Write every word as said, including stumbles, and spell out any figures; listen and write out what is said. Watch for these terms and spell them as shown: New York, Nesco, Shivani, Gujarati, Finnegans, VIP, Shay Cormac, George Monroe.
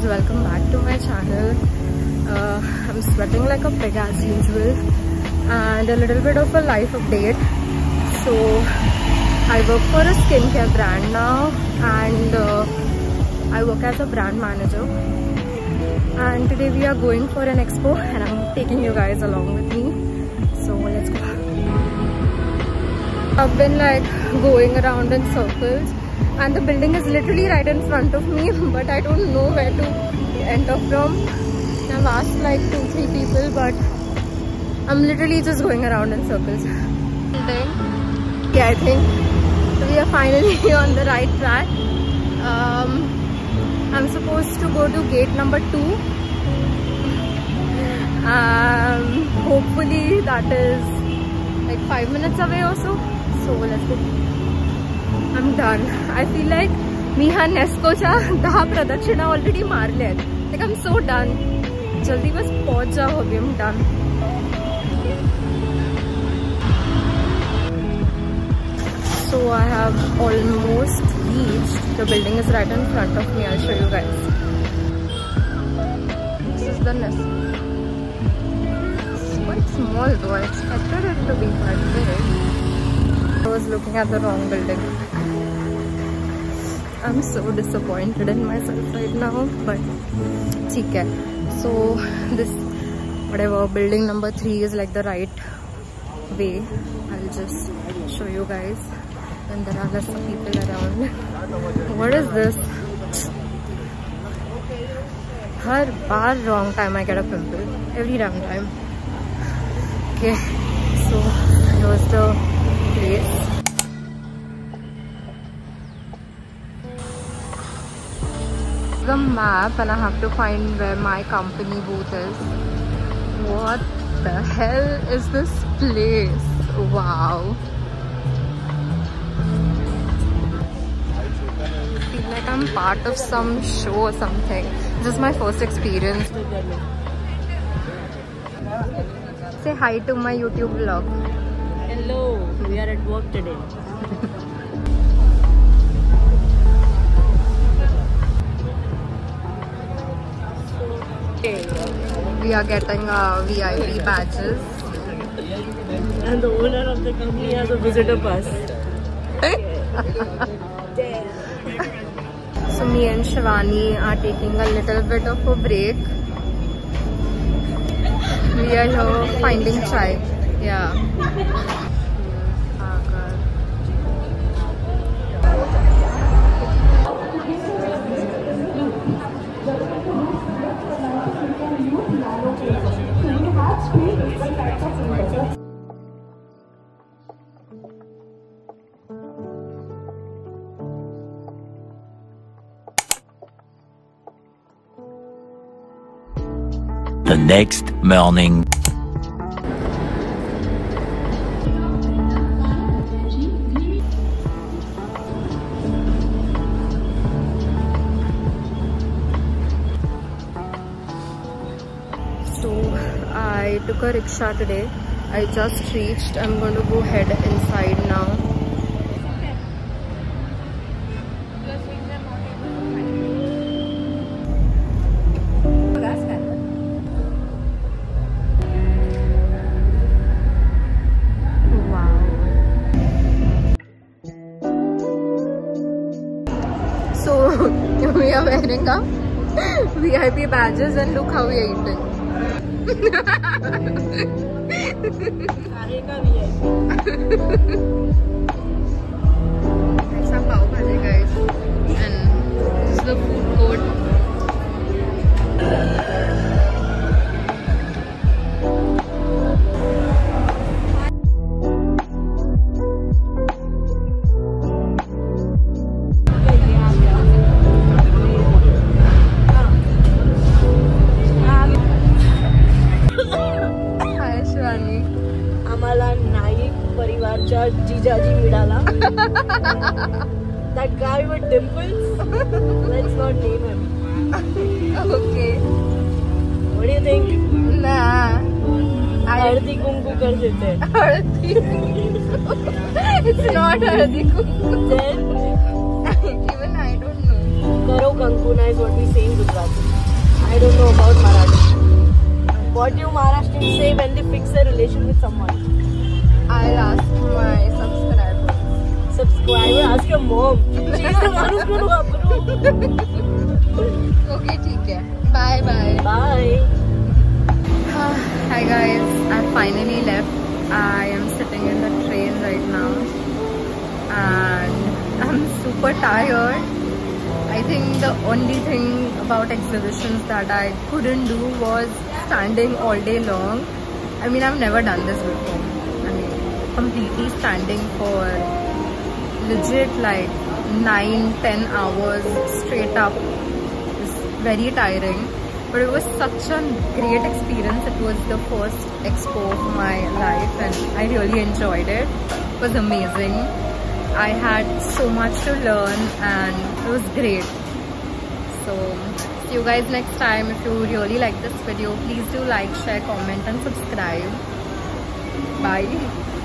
guys, welcome back to my channel. uh, I'm sweating like a pig as usual, and a little bit of a life update. So I work for a skincare brand now, and uh, I work as a brand manager, and today we are going for an expo and I'm taking you guys along with me, so let's go. I've been like going around in circles, and the building is literally right in front of me, but I don't know where to enter from. I've asked like two, three people, but I'm literally just going around in circles. Yeah, I think we are finally on the right track. Um, I'm supposed to go to gate number two. Um, hopefully that is like five minutes away or so. So let's go. I'm done. I feel like Miha Nesco cha daha pradakshina already maar le. Like I'm so done. Jaldi bas pahunch jao abhi, I'm done. So I have almost reached. The building is right in front of me. I'll show you guys. This is the Nesco. It's quite small though. I expected it to be quite big. I was looking at the wrong building. I'm so disappointed in myself right now, but okay. So this whatever building number three is like the right way. I'll just show you guys, and there are lots of people around. What is this? Har bar wrong time I get a pimple. Every damn time. Okay, so here's the place. The map, and I have to find where my company booth is. What the hell is this place? Wow. I feel like I'm part of some show or something. This is my first experience. Say hi to my YouTube vlog. Hello, we are at work today. We are getting uh, V I P badges, and the owner of the company has a visitor pass. So me and Shivani are taking a little bit of a break. We are here finding chai. Yeah. The next morning. I took a rickshaw today. I just reached. I'm going to go head inside now. Wow. So we are wearing our V I P badges, and look how we are eating. It's a pav bhaji, guys, and this is the food court. That guy with dimples? Let's not name him. Okay. What do you think? Nah. Hardi Kumku kar dete. Hardi Kumku. It's not Hardi Kumku. Then? Even I don't know. Karo Kankuna is what we say in Gujarati. What do Maharashtrians say when they fix a relation with someone? I'll ask my subscribers. Subscriber? Ask your mom. She's the one who's going to approve. Okay, okay. Bye bye. Bye. Hi guys, I finally left. I am sitting in the train right now and I'm super tired. I think the only thing about exhibitions that I couldn't do was standing all day long. I mean, I've never done this before. I mean, completely standing for legit like nine ten hours straight up is very tiring. But it was such a great experience. It was the first expo of my life and I really enjoyed it. It was amazing. I had so much to learn and it was great. So, see you guys next time. If you really like this video, please do like, share, comment and subscribe. Bye.